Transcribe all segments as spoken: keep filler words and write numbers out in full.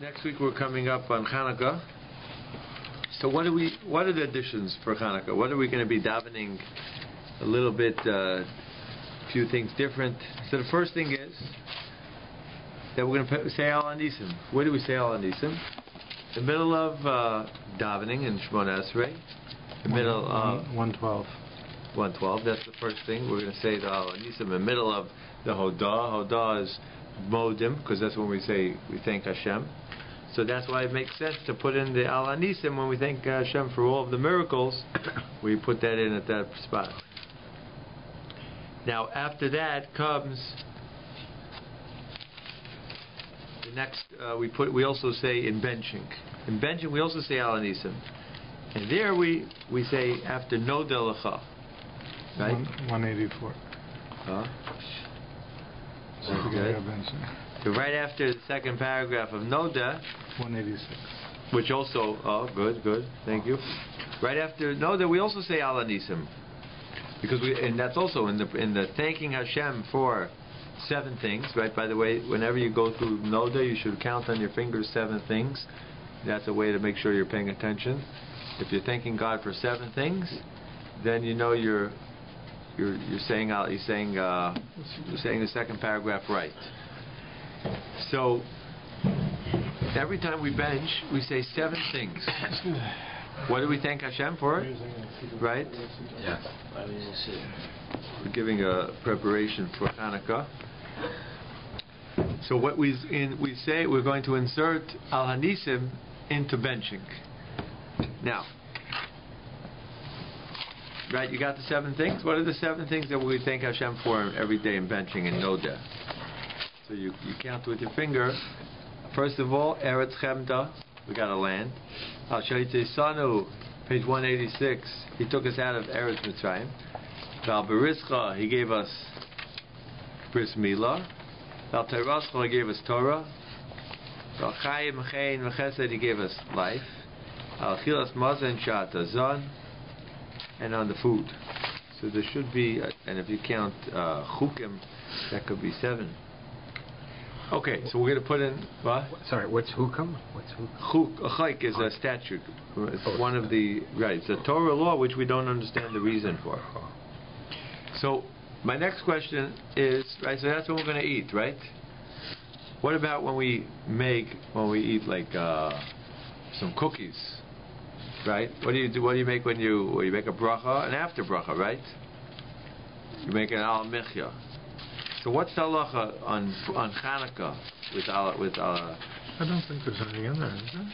Next week we're coming up on Hanukkah. So what are we? What are the additions for Hanukkah? What are we going to be davening? A little bit, a uh, few things different. So the first thing is that we're going to say al-anisim. Where do we say al-anisim? The middle of uh, davening in Shmona Esrei. The middle of one twelve. one twelve. That's the first thing we're going to say. The al-anisim. The middle of the hodah. Hodah is Modim, because that's when we say we thank Hashem. So that's why it makes sense to put in the al-anisim when we thank Hashem for all of the miracles. We put that in at that spot. Now after that comes the next. Uh, we put. We also say in Benchink. In Benchink we also say al-anisim, and there we we say after Noda lecha, right? One eighty-four. Huh? So okay. So right after the second paragraph of Noda, one eighty-six, which also, oh, good, good, thank you. Right after Noda, we also say al-anisim, because we, and that's also in the in the thanking Hashem for seven things, right? By the way, whenever you go through Noda, you should count on your fingers seven things. That's a way to make sure you're paying attention. If you're thanking God for seven things, then you know you're. You're, you're saying out. You're saying. Uh, you're saying the second paragraph right. So every time we bench, we say seven things. What do we thank Hashem for? Right? Yeah. We're giving a preparation for Hanukkah. So what we in we say we're going to insert al-anisim into benching. Now. Right, you got the seven things? What are the seven things that we thank Hashem for every day in benching and Noda? So you, you count with your finger. First of all, Eretz Chemda, we got a land. Al Sanu, page one eighty-six, he took us out of Eretz Mitzrayim. Al Berischa, he gave us Bris Milah. Al Terascha, he gave us Torah. Al Chaim, Chayin, Mechesed, he gave us life. Al Chilas Mazen, Shata Zon. And on the food. So there should be, uh, and if you count uh, chukim, that could be seven. Okay, so we're going to put in, what? Sorry, what's chukim? What's chukim? Chuk, a chayk is a statute. It's oh, one of the, right, it's a Torah law which we don't understand the reason for. So my next question is, right, so that's what we're going to eat, right? What about when we make, when we eat like uh, some cookies? Right? What do you do? What do you make when you well, you make a bracha and after bracha, right? You make an alamechyal. So what's the halacha on on Hanukkah with al with al? I don't think there's anything in there, is there?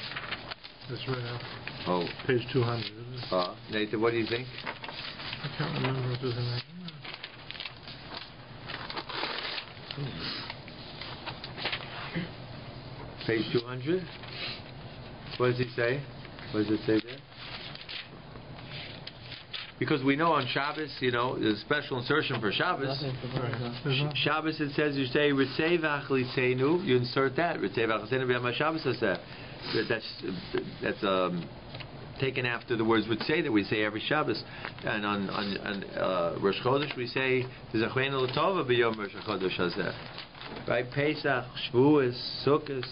That's right now. Oh, page two hundred. Uh, Nathan, what do you think? I can't remember if there's anything in there. Hmm. Page two hundred. What does he say? What does it say there? Because we know on Shabbos, you know, there's a special insertion for Shabbos. Sh Shabbos, it says, you say, Ritzei v'ach, you insert that. Ritzei v'ach liseinu Shabbos. That's, that's um, taken after the words Ritzei that we say every Shabbos. And on, on, on uh, Rosh Chodesh, we say, Zachreinu l'tova b'yom Rosh Chodesh hazeh. Right? Pesach, Shavuos, Sukkos,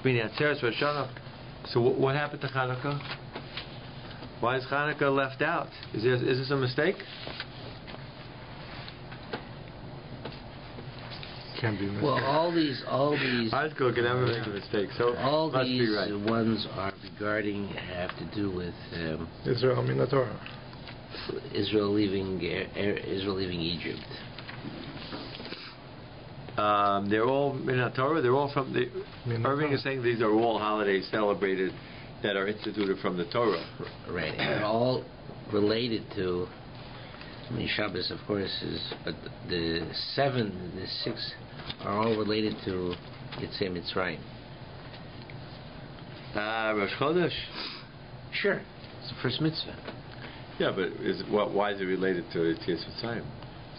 Shmini Atzeres, Rosh Hashanah. So w what happened to Hanukkah? Why is Hanukkah left out? Is this, is this a mistake? Can be a mistake. Well, all these, all these. High school can never make a mistake. So all must these be right. Ones are regarding have to do with um, Israel. I mean the Torah. Israel leaving Israel leaving Egypt. Um, they're all in our Torah. They're all from the. Irving is saying these are all holidays celebrated that are instituted from the Torah. Right. They're all related to. I mean, Shabbos, of course, is. But the seven, the six, are all related to Yitzhak Mitzrayim. Ah, uh, Rosh Chodesh. Sure. It's the first mitzvah. Yeah, but is what? Why is it related to Yitzhak Mitzrayim?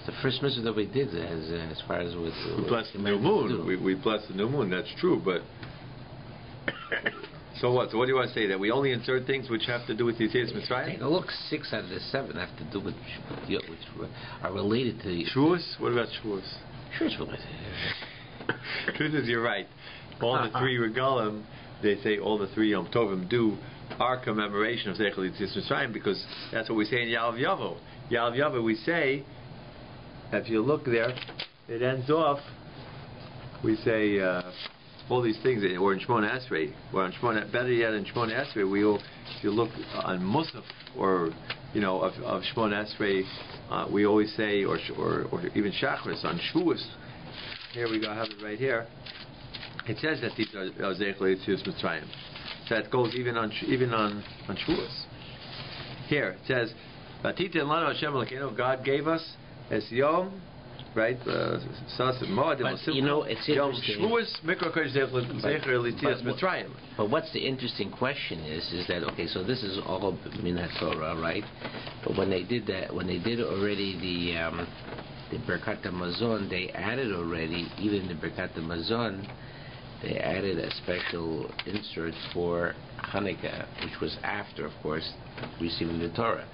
The first mitzvah that we did, as, uh, as far as with we blessed the new moon, we, we blessed the new moon. That's true, but so what? So what do you want to say? That we only insert things which have to do with the Yitzhak Mitzrayim? Look, six out of the seven have to do with which are related to Shavuos. What about Shavuos? Shavuos related. Truth is, you're right. on the three regalim, they say all the three Yom Tovim do our commemoration of Zechel Yitzhak Mitzrayim, because that's what we say in Ya'al V'Yavo. Ya'al V'Yavo, we say, if you look there, it ends off, we say uh, all these things, or in Shmon Asrei, or in Shmon, better yet in Shmon Asrei, we all, if you look on Musaf, or, you know, of, of Shmon Asrei, uh, we always say, or, or, or even Shachris, on Shavuos, here we go, I have it right here, it says that these are Zechel Yitzhak Mitzrayim. That goes even on even on on Shavuos. Here it says, "Vatiten lanu Hashem Elokeinu." God gave us as Yom, right? Uh, but you know, it's interesting. But what's the interesting question is, is that okay? So this is all min haTorah, right? But when they did that, when they did already the um, the Berkat HaMazon, they added already even the Berkat HaMazon. They added a special insert for Hanukkah, which was after, of course, receiving the Torah.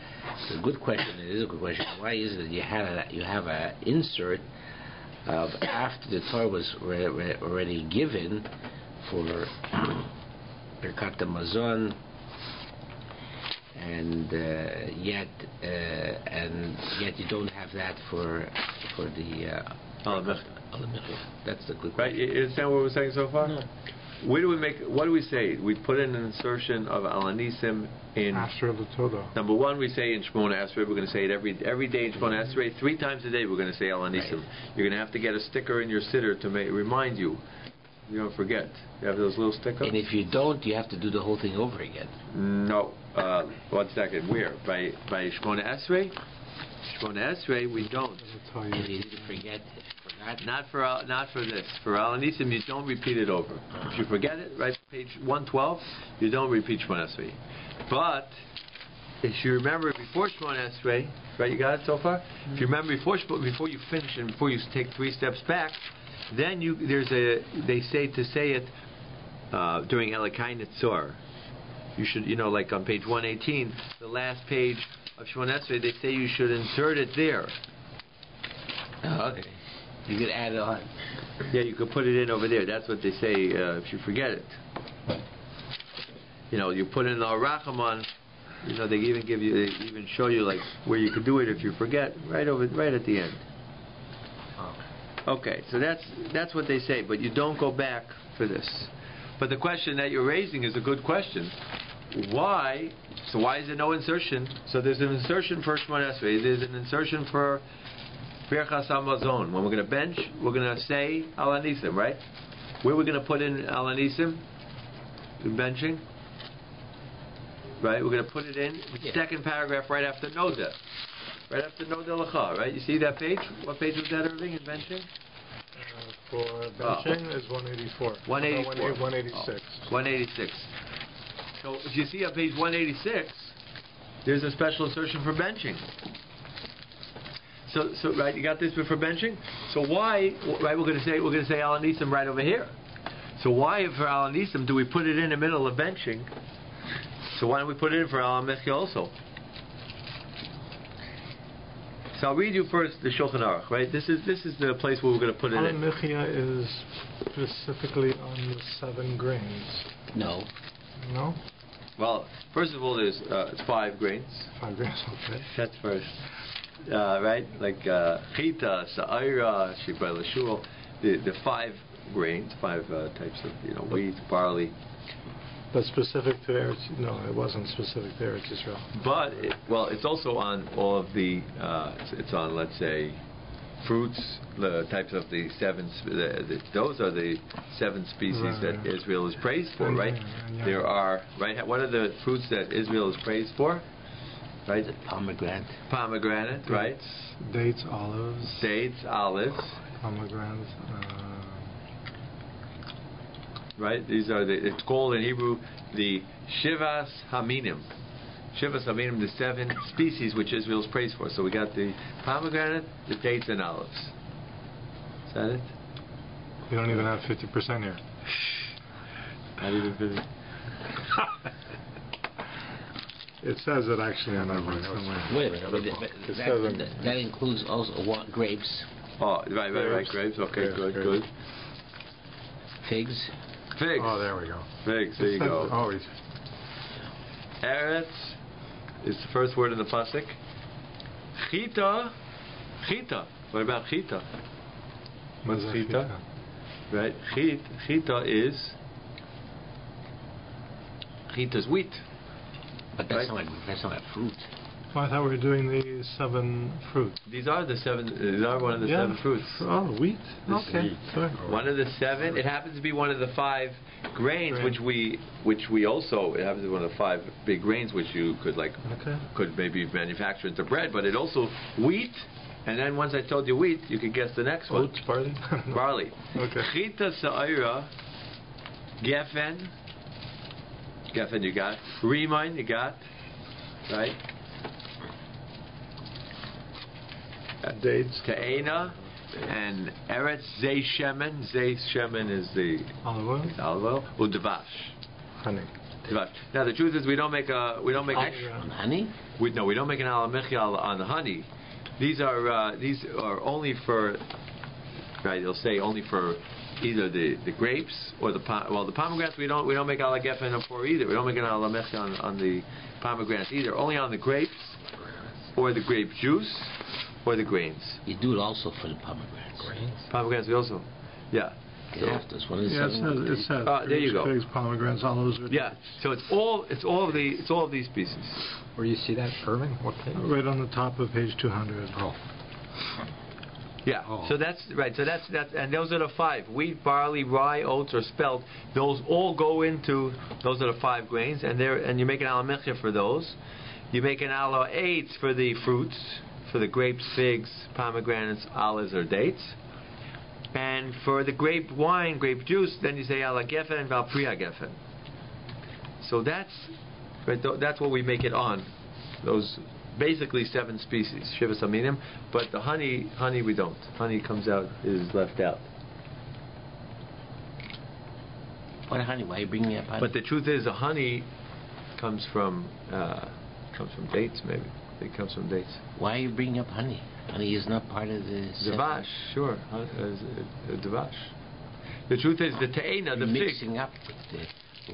The good question it is a good question. Why is it that you had a, you have an insert of after the Torah was re, re, already given for Birkat HaMazon, and uh, yet uh, and yet you don't have that for for the. Uh, That's the good question. Right? You understand what we're saying so far? No. Where do we make? What do we say? We put in an insertion of al-anisim in after the Torah. Number one, we say in Shmona Esrei. We're going to say it every every day in Shmona Esrei. Three times a day, we're going to say al-anisim. Right. You're going to have to get a sticker in your sitter to make, remind you. You don't forget. You have those little stickers. And if you don't, you have to do the whole thing over again. No. Uh, one second. Where? By by Shmona Esrei. Shmona Esrei, we don't. And you need to forget it. Not for uh, not for this. For al-anisim, you don't repeat it over. If you forget it, right, page one twelve, you don't repeat Shmon Esrei. But if you remember before Shmon Esrei, right, you got it so far? Mm-hmm. If you remember before before you finish and before you take three steps back, then you there's a they say to say it uh, during Elokai Netzor. You should, you know, like on page one eighteen, the last page of Shmon Esrei, they say you should insert it there. Oh, okay. You could add it on. Yeah, you could put it in over there. That's what they say uh, if you forget it. You know, you put in al Rachaman. You know, they even give you, they even show you like where you could do it if you forget. Right over, right at the end. Okay, so that's that's what they say. But you don't go back for this. But the question that you're raising is a good question. Why? So why is there no insertion? So there's an insertion for Shmon Esrei. There's an insertion for Birchas HaMazon. When we're going to bench, we're going to say al-anisim, right? Where we're going to put in al-anisim? In benching? Right? We're going to put it in the yeah. second paragraph right after Noda. Right after Noda L'cha, right? You see that page? What page was that, Irving, in benching? Uh, for benching oh. is one eighty-four. one eighty-four. No, one eighty-six. Oh. one eighty-six. So if you see on page one eighty-six, there's a special insertion for benching. So, so right, you got this for benching. So why, right? We're going to say we're going to say al-anisim right over here. So why for al-anisim do we put it in the middle of benching? So why don't we put it in for alamechyal also? So I'll read you first the Shulchan Aruch. Right, this is this is the place where we're going to put it in. Alamechyal is specifically on the seven grains. No. No. Well, first of all, there's uh, five grains. Five grains. Okay. That's first. Uh, right, like Chita, Sa'ira, Shibay Lashul, the the five grains, five uh, types of you know wheat, barley. But specific to Eretz? No, it wasn't specific to Eretz Israel. But it, well, it's also on all of the. Uh, it's, it's on, let's say, fruits, the types of the seven. The, the, those are the seven species right, that yeah. Israel is praised for, right? Yeah, yeah, yeah. There are right. What are the fruits that Israel is praised for? Right, pomegranate. Pomegranate, dates, right? Dates, olives. Dates, olives. Pomegranates. Uh, right, these are the. It's called in Hebrew the Shivas Haminim. Shivas Haminim, the seven species which Israel's praised for. So we got the pomegranate, the dates, and olives. Is that it? We don't even have fifty percent here. Not even fifty. It says it actually on every somewhere. Wait, wait, wait, wait, wait that, that, that includes also what, grapes. Oh, right, right, right, grapes. Okay, grapes, good, grapes. good. Figs. Figs. Oh, there we go. Figs, there you go. Always. Eretz is the first word in the Pasuk. Chita. Chita. What about Chita? What's Chita? Right? Chit, Chita is... Chita's wheat. But that's, right? not, that's not a fruit. Well, I thought we were doing the seven fruits. These are the seven... These are one of the yeah. seven fruits. Oh, wheat. This okay. Wheat. One of the seven. It happens to be one of the five grains, Grain. which we which we also... It happens to be one of the five big grains, which you could, like... Okay. Could maybe manufacture into bread, but it also... Wheat... And then once I told you wheat, you can guess the next one. Oats, barley. Barley. Okay. Chita, Sa'ira, Gefen. Gefen you got. Remind you got. Right? Dates. Teena. And Eretz zey Shemin. Zey Shemin is the... Olive oil. Olive oil. Udvash. Honey. Divash. Now the truth is we don't make a... We don't make... On honey? We, no, we don't make an alamechyal on honey. These are uh, these are only for, right? They'll say only for either the, the grapes or the pom well the pomegranates. We don't we don't make ala gefen for either. We don't make an ala mechta on, on the pomegranates either. Only on the grapes, or the grape juice, or the grains. You do it also for the pomegranates. Grains? Pomegranates we also, yeah. So yeah, it says, it says uh, there you go. Figs, pomegranates, all those. Yeah, so it's all it's all of the it's all of these pieces. Where you see that, Irving? What page? Right on the top of page two hundred. Oh. Yeah. Oh. So that's right. So that's that, and those are the five: wheat, barley, rye, oats, or spelt. Those all go into those are the five grains, and there and you make an alamechya for those. You make an ala eights for the fruits, for the grapes, figs, pomegranates, olives, or dates. And for the grape wine, grape juice, then you say ala gefen val priya gefen. So that's right, th that's what we make it on. Those basically seven species, Shivas Haminim. But the honey, honey we don't. Honey comes out, is left out. What honey? Why are you bringing up honey? But the truth is, the honey comes from uh, comes from dates, maybe. It comes from dates. Why are you bringing up honey? Honey is not part of the... Divash, sure. Uh, uh, Divash. The truth is, the Teena, the fig... mixing up with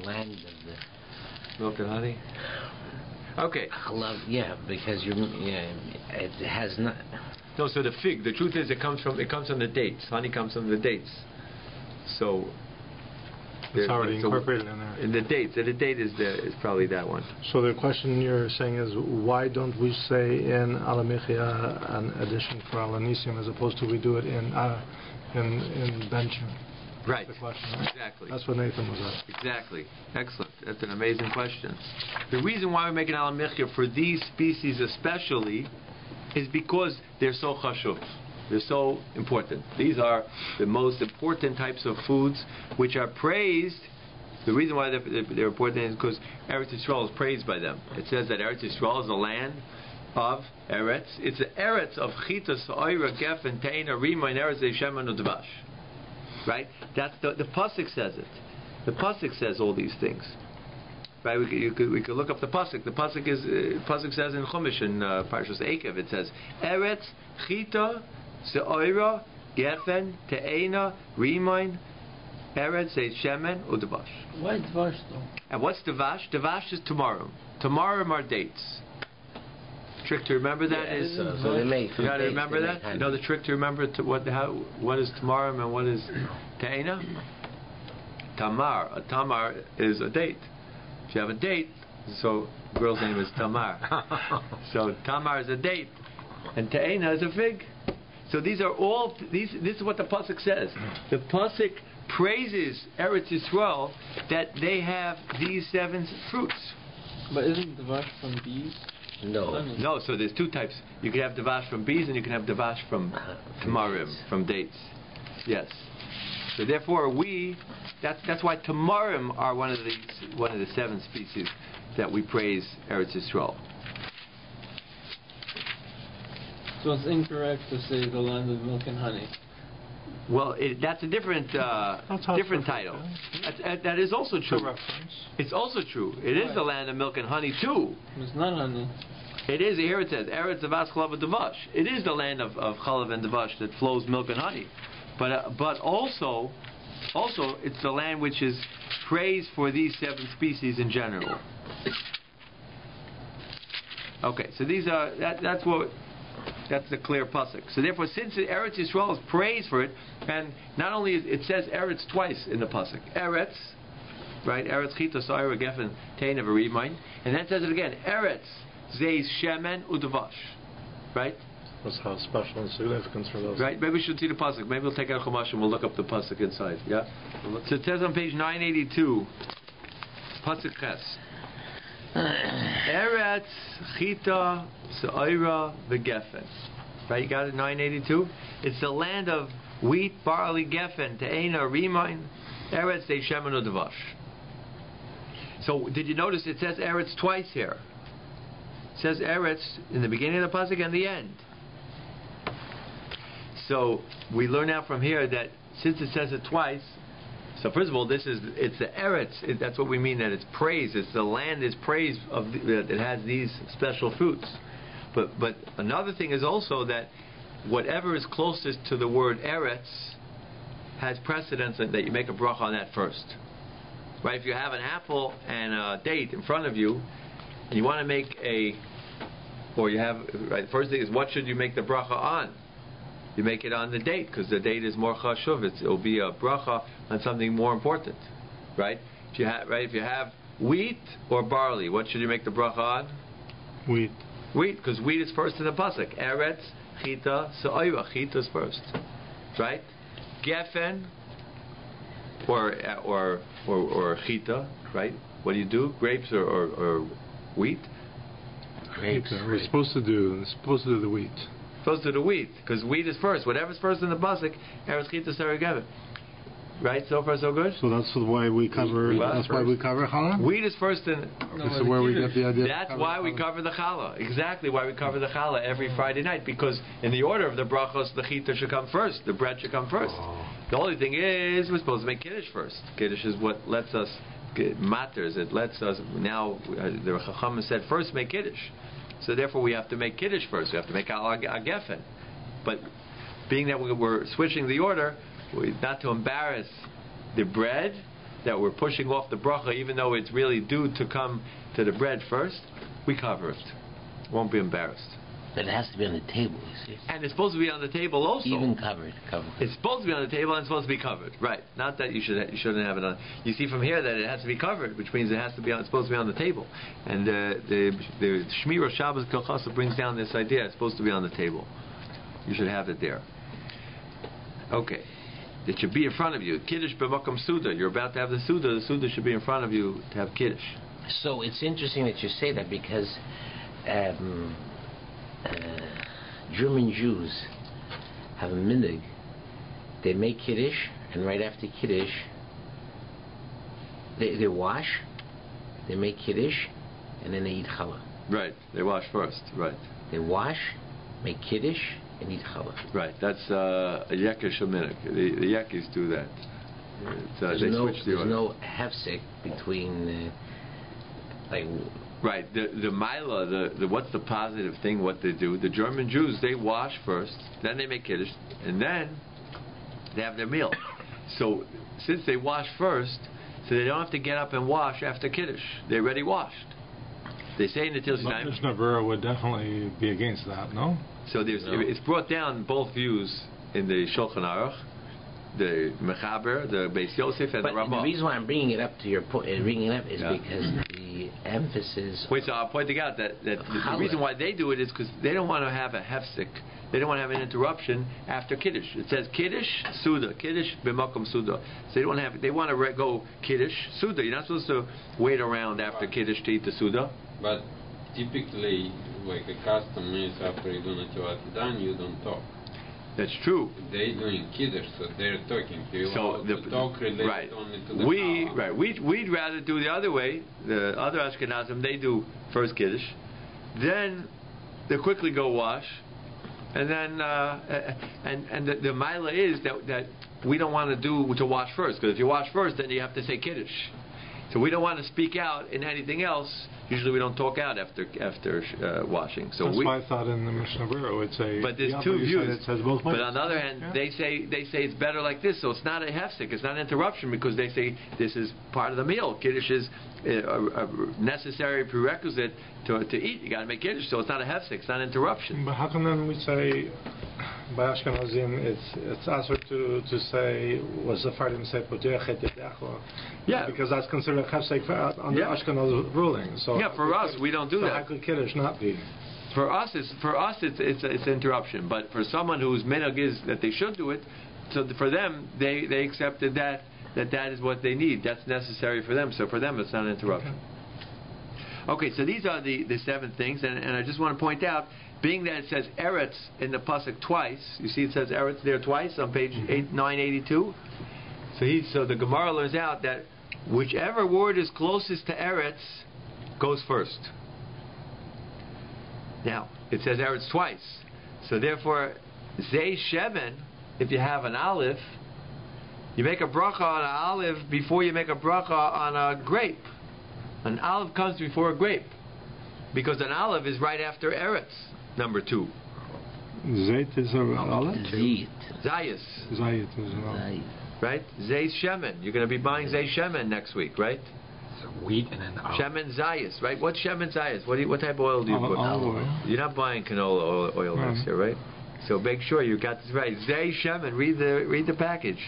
the land of the... Milk and honey? Okay. I love, yeah, because you... Yeah, it has not... No, so the fig, the truth is, it comes from it comes from the dates. Honey comes from the dates. So... It's already so incorporated in there. In the dates. The date is, the, is probably that one. So the question you're saying is, why don't we say in alamechia an addition for al-anisim as opposed to we do it in uh, in, in benching? Right. That's the question, right? Exactly. That's what Nathan was asking. Exactly. Excellent. That's an amazing question. The reason why we make an alamechia for these species especially is because they're so chashuv. They're so important. These are the most important types of foods which are praised. The reason why they're, they're important is because Eretz Yisrael is praised by them. It says that Eretz Yisrael is the land of Eretz. It's the Eretz of Chita, Sa'ira, Gefen, Teena, Rima, and Eretz Yishem, and Udvash. Right? That's the, the Pasuk says it. The Pasuk says all these things. Right, we could, you could, we could look up the pasuk. The pasuk is uh, pasuk says in Chumash in uh, Parshas Ekev. It says Eretz Chita Se'oira Gefen Te'ena Remain Eretz Zey Shemen Udvash. Why Dvash though? And what's Divash? Divash is tamarim. Tamarim are dates. Trick to remember that yeah, is so, so they make you got to remember that. You know the trick to remember to what how what is tamarim and what is Te'ena. Tamar. A tamar is a date. If you have a date, so the girl's name is Tamar. So Tamar is a date, and Te'ena is a fig. So these are all these. This is what the pasuk says. The pasuk praises Eretz Yisrael that they have these seven fruits. But isn't Divash from bees? No, no. So there's two types. You can have Divash from bees, and you can have Divash from tamarim, from dates. Yes. So therefore, we that's that's why tamarim are one of the one of the seven species that we praise Eretz Yisrael. So it's incorrect to say the land of milk and honey. Well, it, that's a different uh, different title. That, that is also true. It's also true. It is right. The land of milk and honey too. It's not honey. It is here. It says Eretz Avas Chalav Devash. It is the land of of Chalav and Devash that flows milk and honey. But, uh, but also, Also, it's the land which is praised for these seven species in general. Okay, so these are, that, that's what, that's the clear pasuk. So therefore, since Eretz Yisrael is praised for it, and not only is, it says Eretz twice in the pasuk, Eretz, right? Eretz Chita, Sa'ira, Gefen, Teena, remind, and then it says it again, Eretz, zey Shemin, Udvash, right? That's how special and significance for those. Right? Maybe we should see the pasuk. Maybe we'll take out Chumash and we'll look up the pasuk inside. Yeah. So it says on page nine eighty-two, pasuk Ches. Eretz, Chita, Sa'ira, v'Gefen. Right, you got it, nine eighty-two? It's the land of wheat, barley, Gefen, Teena, Rimain, Eretz, Zey Shemin, Udvash. So, did you notice it says Eretz twice here? It says Eretz in the beginning of the pasuk and the end. So, we learn now from here that since it says it twice, so first of all, this is, it's the Eretz, it, that's what we mean, that it's praise, it's the land is praise of the, that has these special fruits. But but another thing is also that whatever is closest to the word Eretz has precedence that, that you make a bracha on that first. Right, if you have an apple and a date in front of you, and you want to make a, or you have, right, first thing is what should you make the bracha on? You make it on the date, because the date is more chashuv. It's, it'll be a bracha on something more important, right? If you have, right, if you have wheat or barley, what should you make the bracha on? Wheat. Wheat, because wheat is first in the pasuk. Eretz, Chita, Sa'ira. Chita is first, right? Gefen, or or or, or Chita, right? What do you do? Grapes or, or, or wheat? Grapes. We're right. supposed to do. We're supposed to do the wheat. Supposed to the wheat, because wheat is first. Whatever's first in the pasuk, Eretz Chita Sa'ira Gefen. Right? So far, so good. So that's why we cover. Well, that's, that's why we cover challah. Wheat is first in. No, so where we get the idea. That's why we cover the challah. Exactly why we cover the challah every Friday night, because in the order of the brachos, the chita should come first. The bread should come first. Oh. The only thing is, we're supposed to make kiddush first. Kiddush is what lets us matters. It lets us now. Uh, the Chacham said, first make kiddush. So therefore, we have to make kiddush first. We have to make our gefen. But being that we were switching the order, we, not to embarrass the bread, that we're pushing off the bracha, even though it's really due to come to the bread first, we cover it. Won't be embarrassed. But it has to be on the table, you see. And it's supposed to be on the table also. Even covered, covered. It's supposed to be on the table and it's supposed to be covered, right? Not that you should you shouldn't have it on. You see from here that it has to be covered, which means it has to be on, it's supposed to be on the table. And uh, the the Shmira Shabbos Kolchasa brings down this idea. It's supposed to be on the table. You should have it there. Okay, it should be in front of you. Kiddush b'makom suda. You're about to have the suda. The suda should be in front of you to have kiddush. So it's interesting that you say that because. Um, Uh, German Jews have a minhag. They make Kiddush, and right after Kiddush, they, they wash, they make Kiddush, and then they eat challah. Right, they wash first, right. They wash, make Kiddush, and eat challah. Right, that's uh, a Yekish minhag. The, the Yekis do that. It's, uh, there's they no, switch the there's order. no hefsek between, uh, like, right, the the Mila, the, the what's the positive thing? What they do? The German Jews, they wash first, then they make kiddush, and then they have their meal. So since they wash first, so they don't have to get up and wash after kiddush. They already washed. They say in the Tilsi Naim. Mishnah Berurah would definitely be against that, no? So there's no. It's brought down both views in the Shulchan Aruch, the Mechaber, the Beis Yosef, and but the Rambam. The reason why I'm bringing it up to your point, bringing it up is yeah. because the emphasis. Wait, so I'm pointing out that, that the reason why they do it is because they don't want to have a hefsek. They don't want to have an interruption after kiddush. It says kiddush suda, kiddush b'makom suda. So they don't have. They want to go kiddush suda. You're not supposed to wait around after kiddush to eat the suda. But typically, like a custom is after you do not done, you don't talk. That's true. They're doing kiddush, so they're talking. So, you so the, to talk related right. only to the we, right. We, we'd rather do the other way. The other Ashkenazim, they do first kiddush. Then they quickly go wash. And then, uh, and, and the, the mila is that, that we don't want to do to wash first. Because if you wash first, then you have to say kiddush. So we don't want to speak out in anything else. Usually we don't talk out after after uh, washing. So that's we, why I thought in the Mishnah Berurah it says. But there's two views. It says both ways. But on the other hand, yeah. they say they say it's better like this. So it's not a hefsek. It's not an interruption because they say this is part of the meal. Kiddush is a, a necessary prerequisite to to eat. You got to make kiddush. So it's not a hefsek. It's not an interruption. But how come then we say by Ashkenazim it's it's also to to say was the fardim say yeah because that's considered. Hefsek on the yeah. Ashkenaz ruling. So yeah, for us, we don't do so that. How could Kiddush not be? For us, it's for us, it's it's, it's an interruption. But for someone whose minhag is that they should do it, so for them, they they accepted that that that is what they need. That's necessary for them. So for them, it's not an interruption. Okay, okay so these are the the seven things, and, and I just want to point out, being that it says Eretz in the pasuk twice, you see it says Eretz there twice on page mm-hmm. eight, nine eighty-two. So he so the Gemara learns out that whichever word is closest to Eretz goes first. Now, it says Eretz twice. So therefore, zey Shemin, if you have an olive, you make a bracha on an olive before you make a bracha on a grape. An olive comes before a grape. Because an olive is right after Eretz, number two. Zayit is an olive? Zayit. Zayis. Zayit is an olive. Right? Zey Shemin. You're going to be buying zey Shemin next week, right? It's a wheat and an olive. Shemin Zayis, right? What's Shemin Zayis? What, do you, what type of oil do you put? Olive oil. You're not buying canola oil, oil mm. next year, right? So make sure you got this right. Zey Shemin. Read the read the package.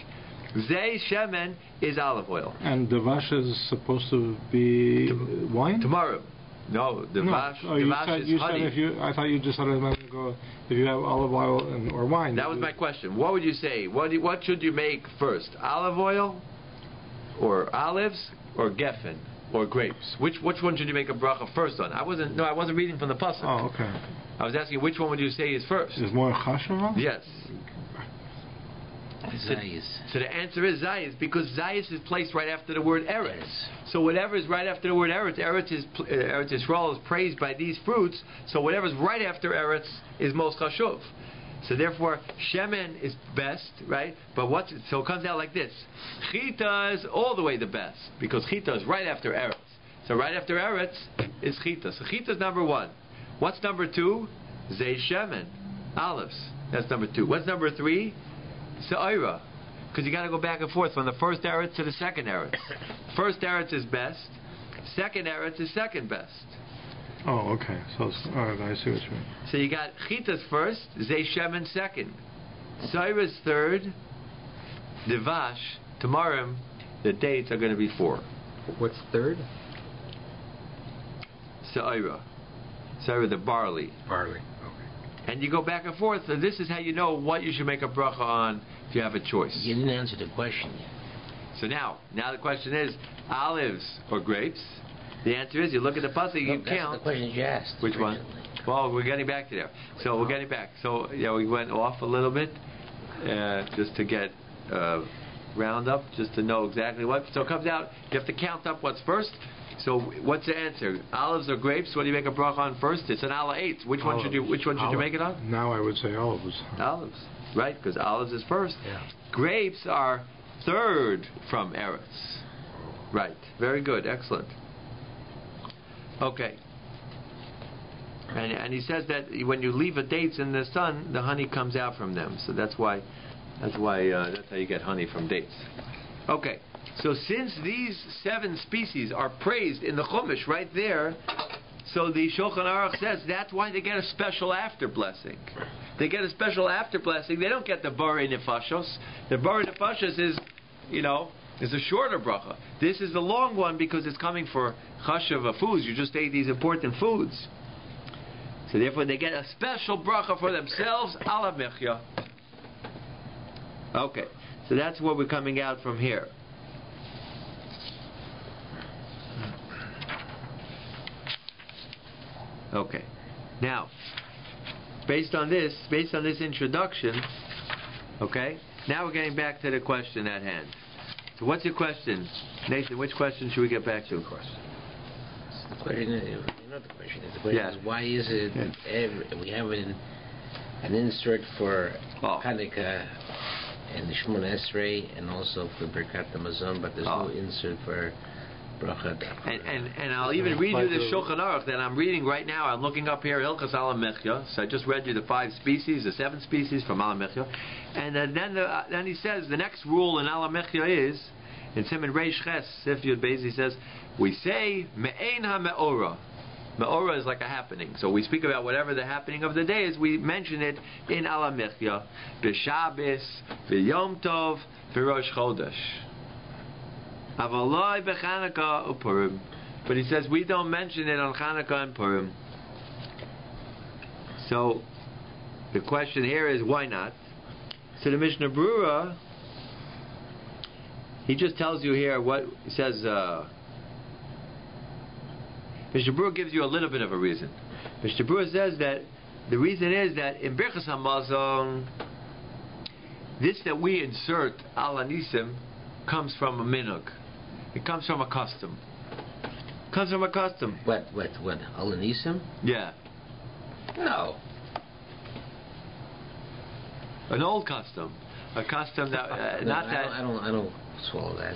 Zey Shemin is olive oil. And Divash is supposed to be T- wine? Tamarim. No, Divash, no. Oh, Divash said, is honey. If you, I thought you just said a moment ago if you have olive oil and, or wine. That was my question. What would you say? What do, what should you make first? Olive oil, or olives, or gefen, or grapes? Which which one should you make a bracha first on? I wasn't. No, I wasn't reading from the pasuk. Oh, okay. I was asking which one would you say is first? Is more chashuva? Yes. So, so the answer is Zayis, because Zayis is placed right after the word Eretz. Yes. So whatever is right after the word Eretz, Eretz is uh, Eretz Yisrael is praised by these fruits. So whatever is right after Eretz is most chashuv. So therefore, Shemen is best, right? But what's it? So it comes out like this: Chita is all the way the best because Chita is right after Eretz. So right after Eretz is Chita. So Chita is number one. What's number two? Zay Shemen, olives. That's number two. What's number three? Sa'ira, because you got to go back and forth from the first Eretz to the second Eretz. First Eretz is best. Second Eretz is second best. Oh, okay. So it's, all right, I see what you mean. So you got Chita's first, Zey Shemin second, Sa'ira's third, Divash, Tamarim. The dates are going to be four. What's third? Sa'ira. Sa'ira, the barley. Barley. And you go back and forth, and this is how you know what you should make a bracha on if you have a choice. You didn't answer the question yet. So now, now the question is, olives or grapes? The answer is, you look at the pasuk, you that's count. That's the question you asked. Which originally. One? Well, we're getting back to there. So we're getting back. So yeah, we went off a little bit uh, just to get uh, round up, just to know exactly what. So it comes out, you have to count up what's first. So what's the answer? Olives or grapes? What do you make a bracha on first? It's an ala eight. Which olives. one should you Which one should olives. you make it on? Now I would say olives. Olives, right? Because olives is first. Yeah. Grapes are third from Eretz. Right. Very good. Excellent. Okay. And and he says that when you leave the dates in the sun, the honey comes out from them. So that's why that's why uh, that's how you get honey from dates. Okay. So since these seven species are praised in the Chumash right there, so the Shulchan Aruch says that's why they get a special after blessing. They get a special after blessing. They don't get the Borei Nefashos. The Borei Nefashos is, you know, is a shorter bracha. This is the long one because it's coming for chashuva foods. You just ate these important foods. So therefore they get a special bracha for themselves, alamechyal. Okay, so that's where we're coming out from here. Okay, now, based on this, based on this introduction, okay, now we're getting back to the question at hand. So what's your question? Nathan, which question should we get back to? Of course. The question is, not the question, the question yeah. is why is it that every, we have an, an insert for oh. Hanukkah and the Shmon Esrei and also for Berkat HaMazon, but there's oh. no insert for And, and and I'll even read you the Shulchan Aruch that I'm reading right now. I'm looking up here, Hilchos alamechyal. So I just read you the five species, the seven species from alamechyal. And uh, then the, uh, then he says the next rule in alamechyal is, in Siman Reish Ches, Sif Yud Beis, he says, we say me'ein ha'me'ora. Me'ora is like a happening. So we speak about whatever the happening of the day is, we mention it in alamechya. B'Shabbos, v'Yom Tov, v'Rosh Chodesh. Avaloi b'Chanukah u'Purim. But he says we don't mention it on Chanukah and Purim. So the question here is, why not? So the Mishnah Brura, he just tells you here what he says. Uh, Mister Brewer gives you a little bit of a reason. Mister Brewer says that the reason is that in Berkat HaMazon, this that we insert al-anisim comes from a minhag. It comes from a custom. It comes from a custom. What? What? What? Al-anisim? Yeah. No. An old custom. A custom that uh, no, not I that. Don't, I don't. I don't swallow that.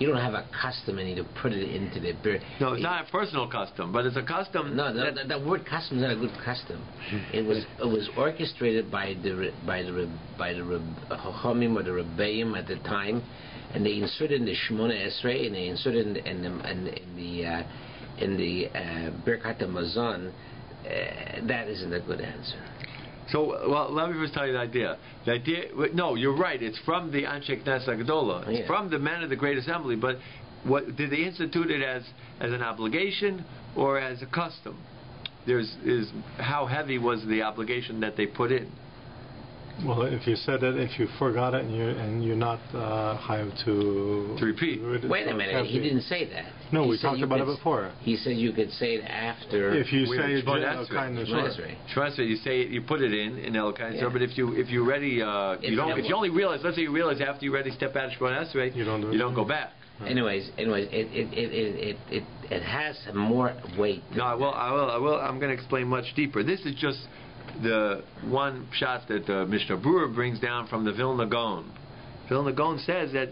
You don't have a custom and you need to put it into the beer. No, it's it, not a personal custom, but it's a custom. No, that, that, that word "custom" is not a good custom. It was it was orchestrated by the by the by the Chachomim or the Rebbeim at the time, and they inserted in the Shmona Esrei and they inserted in the in the in the, uh, in the uh, Berkat HaMazon. Uh, that isn't a good answer. So, well, let me first tell you the idea. The idea, no, you're right, it's from the Anshe Knesset Gedola. It's yeah. from the men of the Great Assembly, but what, did they institute it as, as an obligation or as a custom? There's, is how heavy was the obligation that they put in? Well, if you said it, if you forgot it, and you're, and you're not uh, hired to... To repeat. To Wait a minute, he didn't say that. No, he we talked about it before. He said you could say it after... If you say it, Shmon Asrei, you say it, you put it in, in Elokai Netzor, yeah. but if you if you already... Uh, if, you don't, if you only realize, let's say you realize after you already step out of Shmon Asrei, you don't, do you don't go back. Right. Anyways, anyways, it it it it it, it has more weight. No, I will, I will, I will, I'm going to explain much deeper. This is just... the one shot that uh, Mishnah Brewer brings down from the Vilna Gaon. Vilna Gaon says that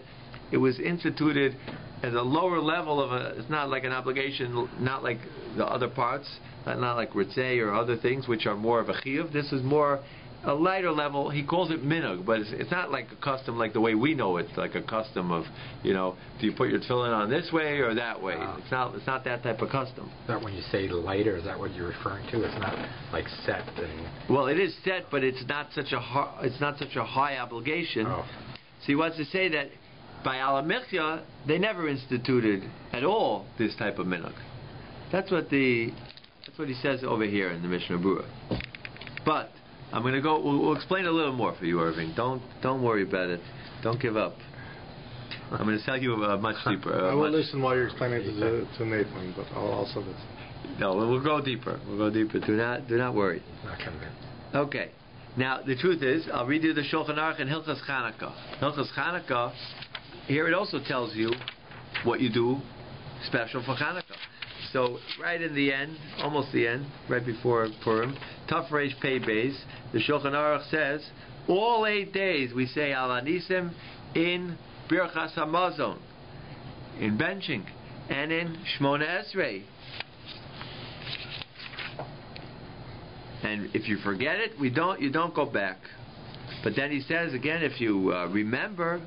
it was instituted as a lower level of a, it's not like an obligation, not like the other parts, not, not like Ritzei or other things which are more of a chiyuv. This is more a lighter level. He calls it minhag, but it's, it's not like a custom like the way we know it, like a custom of, you know, do you put your tefillin on this way or that way? Wow. It's not it's not that type of custom. But when you say lighter, is that what you're referring to? It's not like set. And well, it is set, but it's not such a ha it's not such a high obligation. Oh. So he wants to say that by alamechya they never instituted at all this type of minhag. That's what the that's what he says over here in the Mishnah Berurah. But I'm going to go, we'll, we'll explain a little more for you, Irving. Don't don't worry about it. Don't give up. I'm going to tell you uh, much deeper. Uh, I will much listen while you're explaining it to, to Nathan, but I'll also listen. No, we'll go deeper. We'll go deeper. Do not do not worry. Okay. Now, the truth is, I'll read you the Shulchan Aruch and Hilchas Chanukah. Hilchas Chanukah, here it also tells you what you do special for Chanukah. So, right in the end, almost the end, right before Purim, Taf Reish Pei Beis, the Shulchan Aruch says, all eight days we say Al-Anisim in Birchas HaMazon, in Benchink, and in Shmona Esrei. And if you forget it, we don't. you don't go back. But then he says, again, if you uh, remember...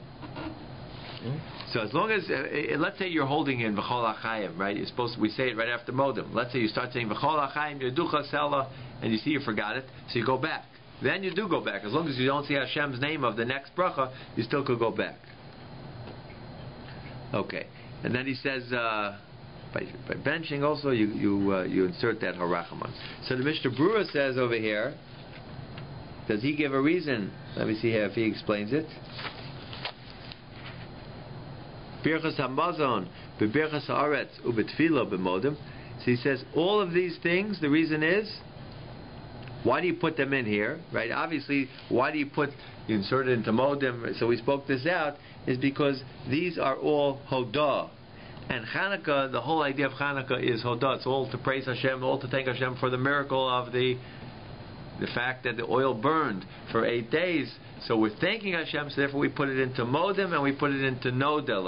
So as long as, uh, let's say you're holding in V'chol Achayim, right? You're supposed to, we say it right after Modim. Let's say you start saying V'chol Achayim, Yeducha Sela, and you see you forgot it, so you go back. Then you do go back. As long as you don't see Hashem's name of the next bracha, you still could go back. Okay. And then he says, uh, by, by benching also, you you, uh, you insert that Harachamon. So the Mishnah Berurah says over here, does he give a reason? Let me see here if he explains it. So he says, all of these things, the reason is, why do you put them in here, right? Obviously, why do you put, you insert it into Modim, so we spoke this out, is because these are all Hodah. And Chanukah, the whole idea of Chanukah is Hodah. It's all to praise Hashem, all to thank Hashem for the miracle of the the fact that the oil burned for eight days. So we're thanking Hashem, so therefore we put it into Modim and we put it into Noda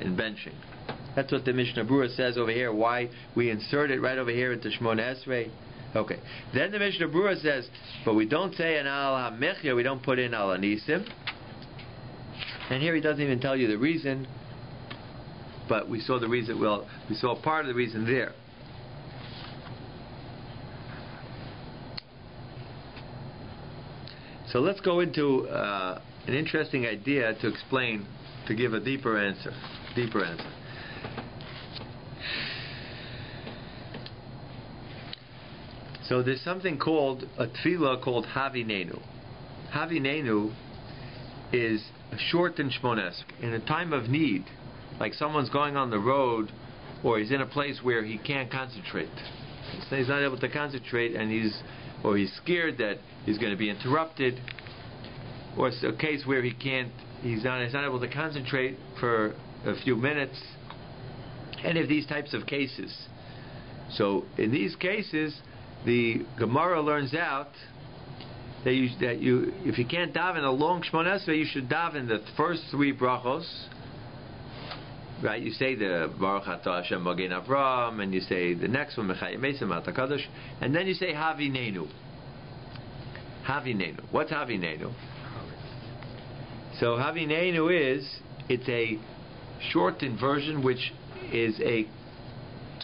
in benching. That's what the Mishnah Brewer says over here, why we insert it right over here into Shmona Esrei. Okay. Then the Mishnah Brewer says, but we don't say an alamechyal, we don't put in al-anisim. And here he doesn't even tell you the reason, but we saw the reason, well, we saw part of the reason there. So let's go into uh, an interesting idea to explain, to give a deeper answer. Deeper answer. So there's something called, a tefillah called Havinenu. Havinenu is a shortened Shmona Esrei. In a time of need, like someone's going on the road, or he's in a place where he can't concentrate. So he's not able to concentrate, and he's, or he's scared that he's going to be interrupted, or it's a case where he can't, he's not, he's not able to concentrate for a few minutes. Any of these types of cases. So in these cases, the Gemara learns out that you, that you, if you can't daven a long Shmona Esrei, you should daven the first three brachos. Right, you say the Baruch Atah Hashem Magen Avram, and you say the next one Mechayim Esim Atakadosh, and then you say Havinenu. Havinenu. What's Havinenu? So Havinenu is, it's a shortened version which is a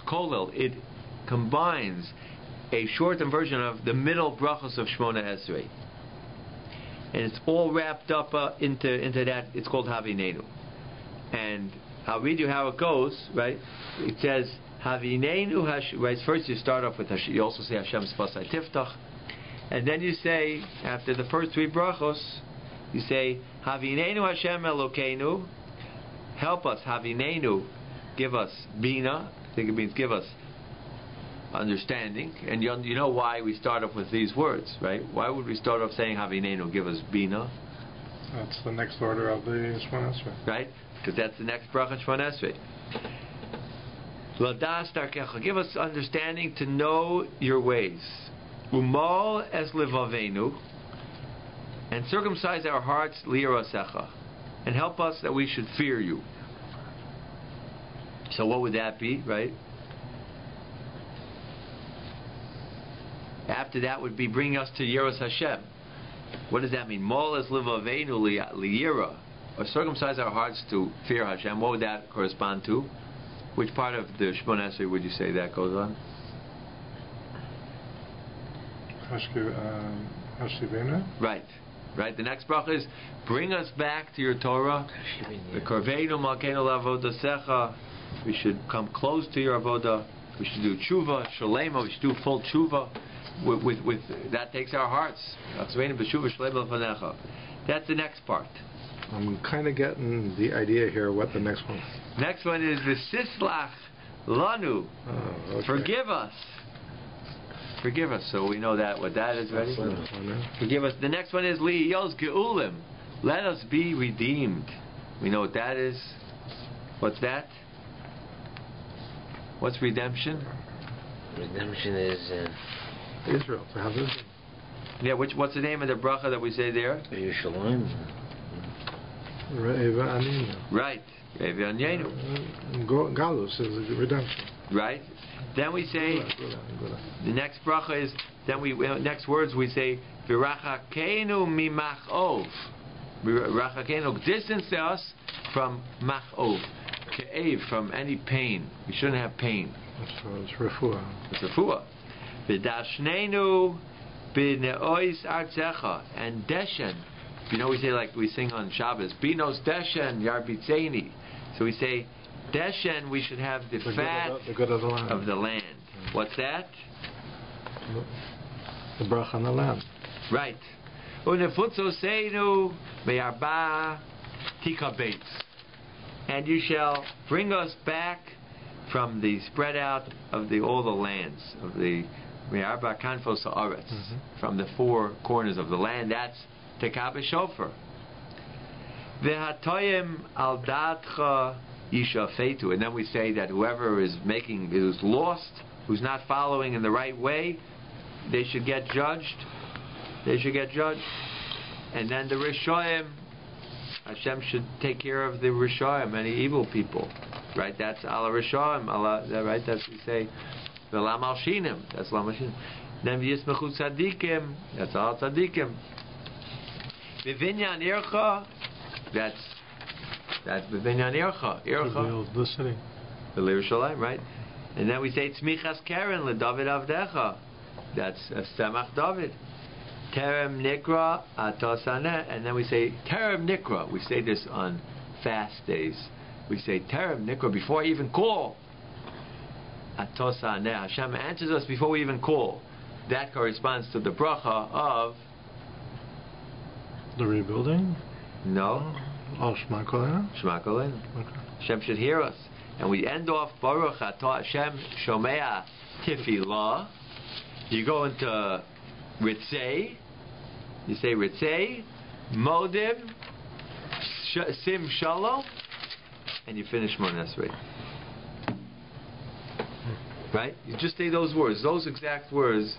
kolel. It combines a shortened version of the middle brachos of Shmona Esrei, and it's all wrapped up uh, into into that. It's called Havinenu, and I'll read you how it goes, right? It says, Havineinu Hashem. Right, first you start off with Hashem. You also say Hashem Spasai Tiftach. And then you say, after the first three brachos, you say, Havineinu Hashem Elokeinu. Help us, Havineinu. Give us Bina. I think it means give us understanding. And you, you know why we start off with these words, right? Why would we start off saying, Havineinu, give us Bina? That's the next order of the Shmona Esrei. Right? Because that's the next bracha in Shmona Esrei. Ladas darkecha, give us understanding to know your ways. Umal es levavenu, and circumcise our hearts li'irasecha, and help us that we should fear you. So what would that be, right? After that would be bring us to Yiras Hashem. What does that mean? Mal es levavenu li'ira. Or circumcise our hearts to fear Hashem. What would that correspond to? Which part of the Shmona Esrei would you say that goes on? Right, right. The next bracha is bring us back to your Torah. We should come close to your avoda. We should do tshuva, shalema. We should do full tshuva. With, with, with that takes our hearts. That's the next part. I'm kind of getting the idea here. What the next one? Next one is V'sislach Lanu. Oh, okay. Forgive us. Forgive us. So we know that what that is. Ready? Forgive us. The next one is Liyos Geulim. Let us be redeemed. We know what that is. What's that? What's redemption? Redemption is uh, Israel. Yeah. Which? What's the name of the bracha that we say there? Yerushalayim. Right. Galus is redemption. Right. Then we say the next bracha is then we next words we say Virachakenu mimachov. Virachakenu, distance us from machov, ke'ev, from any pain. We shouldn't have pain. It's refuah. It's refuah. Vidashnenu b'neois artzecha, and deshen. You know, we say like we sing on Shabbos, Binos Deshen Yarbitzeini. So we say, Deshen, we should have the, the fat good of, the, the good of, the land. of the land. What's that? The bracha on the land. Right. Unefutzoseinu me'arba tikabetz. And you shall bring us back from the spread out of the all the lands of the me'arba kanfos ha'aretz, from the four corners of the land. That's Tekabeh shofar. V'hatoyim al datcha yishafetu. And then we say that whoever is making, who's lost, who's not following in the right way, they should get judged. They should get judged. And then the Rishoyim, Hashem should take care of the Rishoyim, any evil people. right? That's ala rishonim, ala, right? That's we say v'la malshinim. That's la malshinim. Then v'yismechu tzadikim. That's al tzadikim. V'vinyan ircha. That's that's v'vinyan ircha. Ircha. The city. The Yerushalayim, right? And then we say tzmichas keren leDavid avdecha. That's tzemach David. Terem nikra atosane. And then we say terem nikra. We say this on fast days. We say terem nikra before I even call. Atosane. Hashem answers us before we even call. That corresponds to the bracha of the rebuilding. No. Oh, Shema Koleinu. Shema Koleinu. Hashem should hear us. And we end off Baruch Atah Hashem Shomea Tifilah. You go into Ritzei. You say Ritzei, Modim, sh Sim Shalom, and you finish Shmon Asrei. Right? You just say those words, those exact words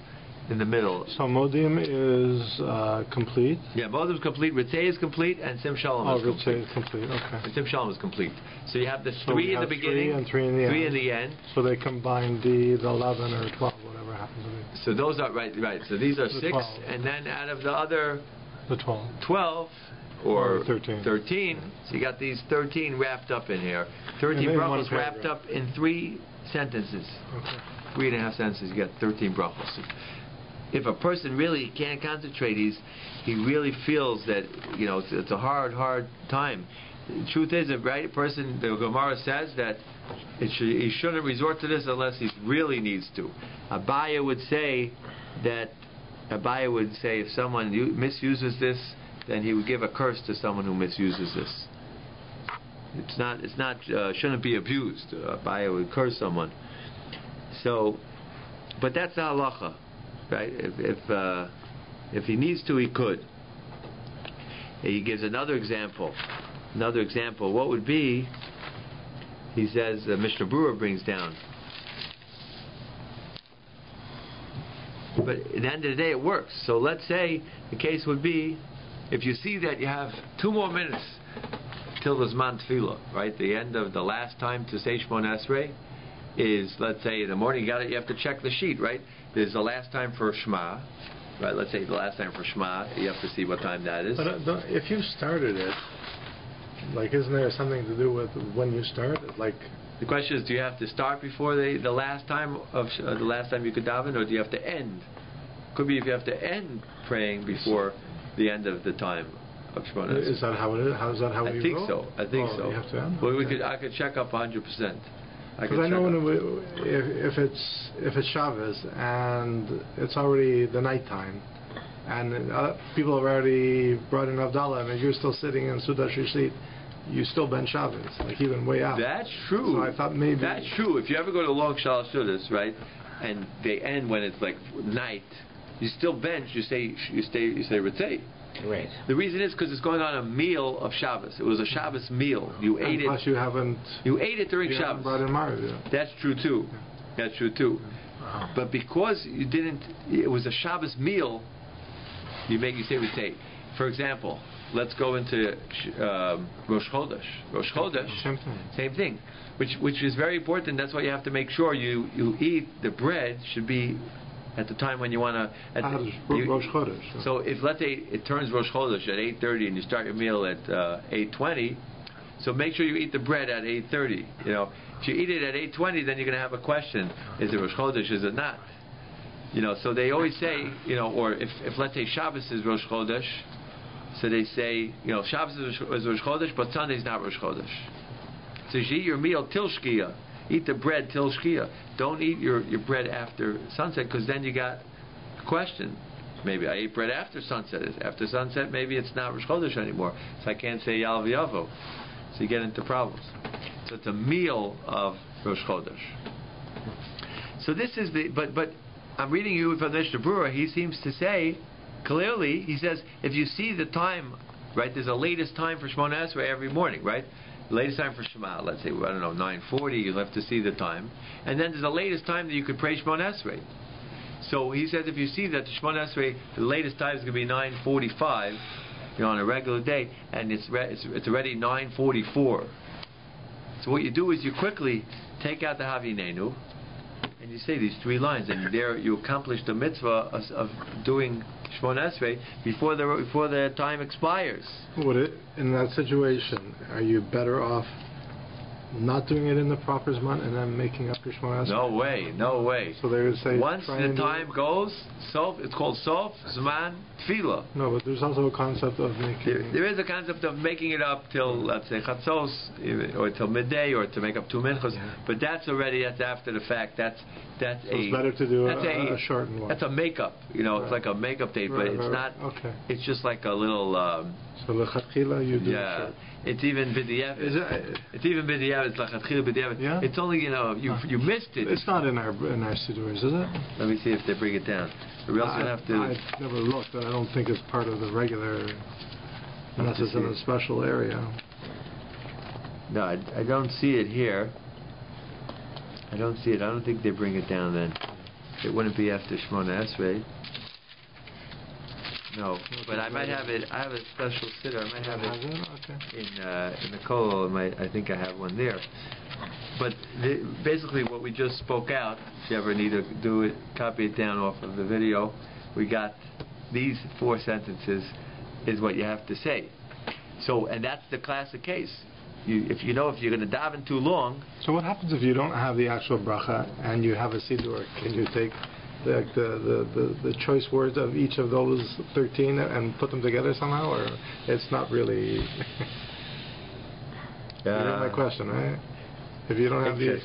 in the middle. So Modim is uh, complete? Yeah, Modim is complete, Ritzei is complete, and Sim Shalom oh, is complete. Oh, Ritzei is complete, okay. And Sim Shalom is complete. So you have the so three in the beginning, three and three in the, three end. In the end. So they combine the, the eleven or twelve, whatever happens to be. So those are, right, right. So these are the six, twelve. And then out of the other the twelve. twelve or, or thirteen. thirteen. Yeah. So you got these thirteen wrapped up in here. thirteen brachos wrapped up in three sentences. Okay. Three and a half sentences, you got thirteen brachos. If a person really can't concentrate, he's, he really feels that, you know, it's, it's a hard, hard time. The truth is, a right person, the Gemara says that it should, he shouldn't resort to this unless he really needs to. Abaya would say that, Abaya would say if someone misuses this, then he would give a curse to someone who misuses this. It's not, it's not, uh, shouldn't be abused. Abaya would curse someone. So, but that's the halacha. Right? If if, uh, if he needs to, he could. He gives another example. Another example. What would be? He says uh, Mishnah Brewer brings down. But at the end of the day, it works. So let's say the case would be, if you see that you have two more minutes till the Zman Tefillah, right? The end of the last time to say Shmon Esrei is, let's say in the morning you got it. You have to check the sheet, right? There's the last time for Shema, right? Let's say the last time for Shema, you have to see what time that is. But uh, if you started it, like, isn't there something to do with when you start? Like, the question is, do you have to start before the the last time of uh, the last time you could daven, or do you have to end? Could be if you have to end praying before the end of the time of Shemona. Is that how it is? How is that how I we think roll? So. I think oh, so. You have to end. Well, we okay. could. I could check up one hundred percent. Because I, I know when it, if, if it's if it's Shabbos and it's already the nighttime, and uh, people have already brought in Abdallah, and you're still sitting in Suda Shishit, you still ben Shabbos, like even way out. That's true. So I thought maybe that's true. If you ever go to long Shal Sudas, right, and they end when it's like night, you still bench. You say you stay. You say Ritzei. Right. The reason is because it's going on a meal of Shabbos. It was a Shabbos meal. You and ate plus it. Plus, you haven't. You ate it during you Shabbos. Brought in Mara, yeah. That's true too. That's true too. Wow. But because you didn't, it was a Shabbos meal. You make you say we say. For example, let's go into um, Rosh Chodesh. Rosh Chodesh. Same thing. Same thing. Which which is very important. That's why you have to make sure you you eat the bread should be. At the time when you want to, Rosh Chodesh. So if let's say it turns Rosh Chodesh at eight thirty and you start your meal at uh, eight twenty, so make sure you eat the bread at eight thirty. You know, if you eat it at eight twenty, then you're going to have a question: is it Rosh Chodesh? Is it not? You know, so they always say, you know, or if, if let's say Shabbos is Rosh Chodesh, so they say, you know, Shabbos is Rosh Chodesh, but Sunday's not Rosh Chodesh. So you should eat your meal till Shkia. Eat the bread till Shkia. Don't eat your, your bread after sunset, because then you got a question. Maybe I ate bread after sunset. After sunset, maybe it's not Rosh Chodesh anymore, so I can't say Yal V'Yavo. So you get into problems. So it's a meal of Rosh Chodesh. So this is the... But but I'm reading you from Mishnah Brewer. He seems to say, clearly, he says, if you see the time, right, there's a latest time for Shmona Esrei every morning, right? The latest time for Shema, let's say, I don't know, nine forty, you'll have to see the time. And then there's the latest time that you could pray Shmon Esrei. So he says if you see that the Shmon Esrei, the latest time is going to be nine forty-five, you know, on a regular day, and it's, re it's, it's already nine forty-four. So what you do is you quickly take out the Havinenu, and you say these three lines, and there you accomplish the mitzvah of, of doing Shmon Asrei before the before the time expires. Would it, in that situation, are you better off not doing it in the proper zman and then making up your Shmon Asrei? No way, no way. So they would say once the time goes, sof, it's called sof zman tefila. No, but there's also a concept of making. There, there is a concept of making it up till, let's say, chatzos, or till midday, or to make up two minchas. Yeah. But that's already that's after the fact. That's that's so a. It's better to do that's a, a, a shortened one. That's a makeup. You know, right. It's like a makeup date, right, but it's right. not. Okay. It's just like a little. Um, so lechatchila, you do. Yeah. It It's even b'diavad. It, it's even b'diavad. It's lachatchila b'diavad. Yeah? It's only, you know, you you missed it. It's not in our in our siddurim, is it? Let me see if they bring it down. Or else I, have to. I've never looked, and I don't think it's part of the regular, unless it's in a special area. No, I, I don't see it here. I don't see it. I don't think they bring it down then. It wouldn't be after Shmona Esrei. No, but I might have it. I have a special sitter. I might have it in uh, in the kollel. I think I have one there. But the, basically, what we just spoke out. If you ever need to do it, copy it down off of the video. We got these four sentences. Is what you have to say. So, and that's the classic case. You, if you know if you're going to daven too long. So what happens if you don't have the actual bracha and you have a siddur? Can you take The, the, the, the choice words of each of those thirteen and put them together somehow, or it's not really uh, you know my question, right? If you don't have the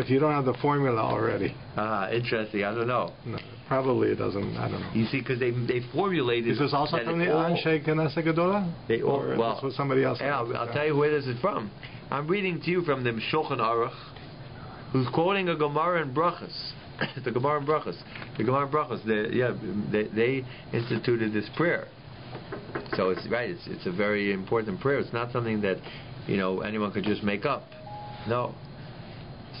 if you don't have the formula already. Ah, interesting. I don't know. No, probably it doesn't. I don't know. You see, because they they formulated. Is this also from the Anshe Knesset Gedola? They all or well. Is this what somebody else. Yeah, I'll, I'll tell you where this is from. I'm reading to you from the Shulchan Aruch, who's quoting a Gemara in Brachas. the Gemara and Brachas, the Gemara and Brachas, they, yeah, they, they instituted this prayer. So it's right. It's it's a very important prayer. It's not something that, you know, anyone could just make up. No.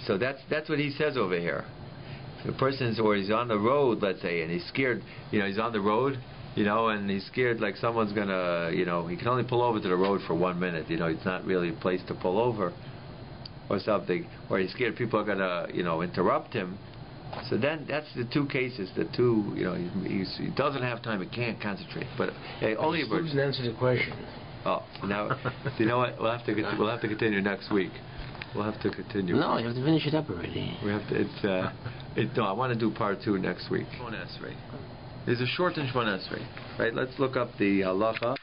So that's that's what he says over here. The person's or he's on the road, let's say, and he's scared. You know, he's on the road. You know, and he's scared like someone's gonna. You know, he can only pull over to the road for one minute. You know, it's not really a place to pull over, or something. Or he's scared people are gonna, you know, interrupt him. So then, that's the two cases. The two, you know, he's, he doesn't have time. He can't concentrate. But hey, only Susan answered the question. Oh, so now, you know what? We'll have to we'll have to continue next week. We'll have to continue. No, you have to finish it up already. We have to. It's. Uh, it, no, I want to do part two next week. Shmon Esrei. There's a shortened Shmon Esrei, right? Let's look up the halacha.